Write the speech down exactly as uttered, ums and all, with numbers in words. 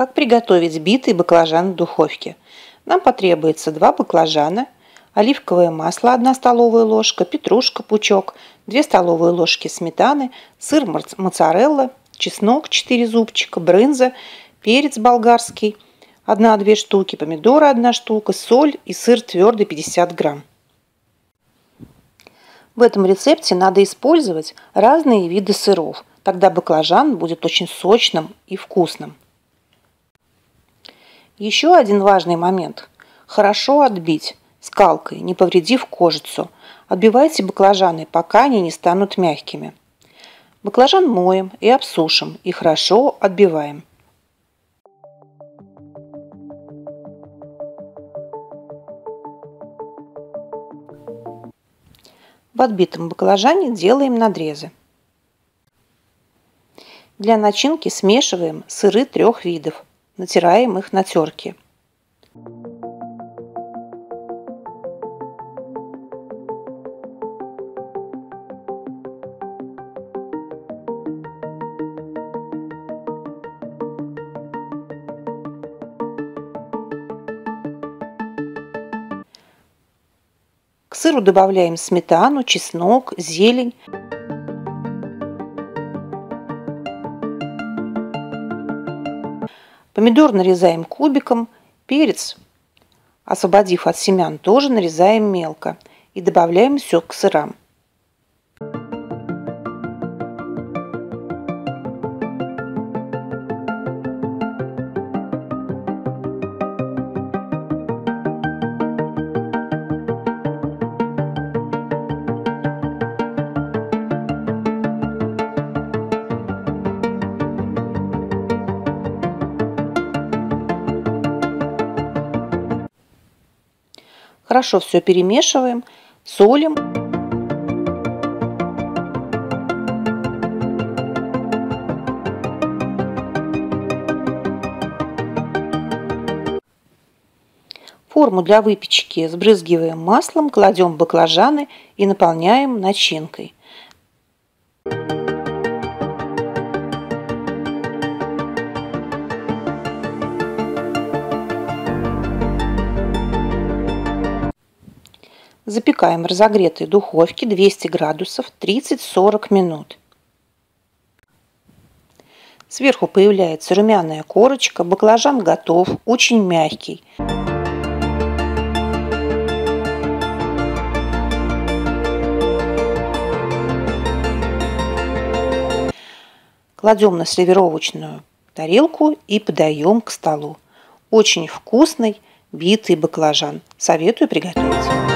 Как приготовить битый баклажан в духовке? Нам потребуется два баклажана, оливковое масло одна столовая ложка, петрушка, пучок, две столовые ложки сметаны, сыр моцарелла, чеснок четыре зубчика, брынза, перец болгарский одна-две штуки, помидоры одна штука, соль и сыр твердый пятьдесят грамм. В этом рецепте надо использовать разные виды сыров, тогда баклажан будет очень сочным и вкусным. Еще один важный момент. Хорошо отбить скалкой, не повредив кожицу. Отбивайте баклажаны, пока они не станут мягкими. Баклажан моем и обсушим, и хорошо отбиваем. В отбитом баклажане делаем надрезы. Для начинки смешиваем сыры трех видов, натираем их на терке. К сыру добавляем сметану, чеснок, зелень. Помидор нарезаем кубиком, перец, освободив от семян, тоже нарезаем мелко и добавляем все к сырам. Хорошо все перемешиваем, солим. Форму для выпечки сбрызгиваем маслом, кладем баклажаны и наполняем начинкой. Запекаем в разогретой духовке двести градусов тридцать-сорок минут. Сверху появляется румяная корочка, баклажан готов, очень мягкий. Кладем на сервировочную тарелку и подаем к столу. Очень вкусный битый баклажан. Советую приготовить.